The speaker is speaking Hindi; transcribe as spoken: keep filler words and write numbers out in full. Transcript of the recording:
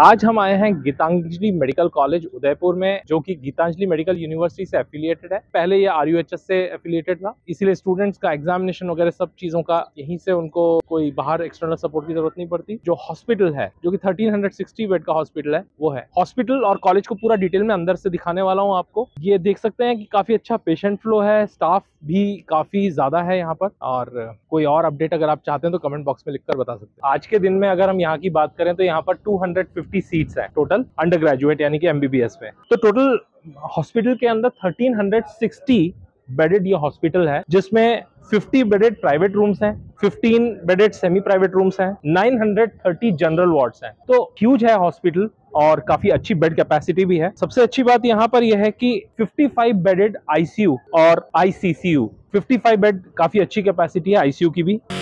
आज हम आए हैं गीतांजलि मेडिकल कॉलेज उदयपुर में, जो कि गीतांजलि मेडिकल यूनिवर्सिटी से एफिलिएटेड है। पहले ये आर यू एच एस से एफिलिएटेड था, इसीलिए स्टूडेंट्स का एग्जामिनेशन वगैरह सब चीज़ों का यहीं से, उनको कोई बाहर एक्सटर्नल सपोर्ट की जरूरत नहीं पड़ती। जो हॉस्पिटल है, जो कि थर्टीन हंड्रेड सिक्सटी बेड का हॉस्पिटल है, वो है। हॉस्पिटल और कॉलेज को पूरा डिटेल में अंदर से दिखाने वाला हूँ आपको। ये देख सकते हैं कि काफ़ी अच्छा पेशेंट फ्लो है, स्टाफ भी काफ़ी ज़्यादा है यहाँ पर। और कोई और अपडेट अगर आप चाहते हैं तो कमेंट बॉक्स में लिखकर बता सकते हैं। आज के दिन में अगर हम यहाँ की बात करें तो यहाँ पर टू हंड्रेड फिफ्टी सीट्स हैं टोटल अंडर ग्रेजुएट यानी कि एमबीबीएस में। तो टोटल हॉस्पिटल के अंदर थर्टीन हंड्रेड सिक्सटी बेडेड ये हॉस्पिटल है, जिसमें फिफ्टी बेडेड प्राइवेट रूम्स हैं, fifteen bedded semi private rooms हैं, nine hundred thirty general wards हैं। तो ह्यूज है हॉस्पिटल और काफी अच्छी बेड कैपेसिटी भी है। सबसे अच्छी बात यहाँ पर यह है कि फिफ्टी फाइव बेडेड आईसीयू और आईसीसीयू, फिफ्टी फाइव बेड काफी अच्छी कैपेसिटी है आईसीयू की भी।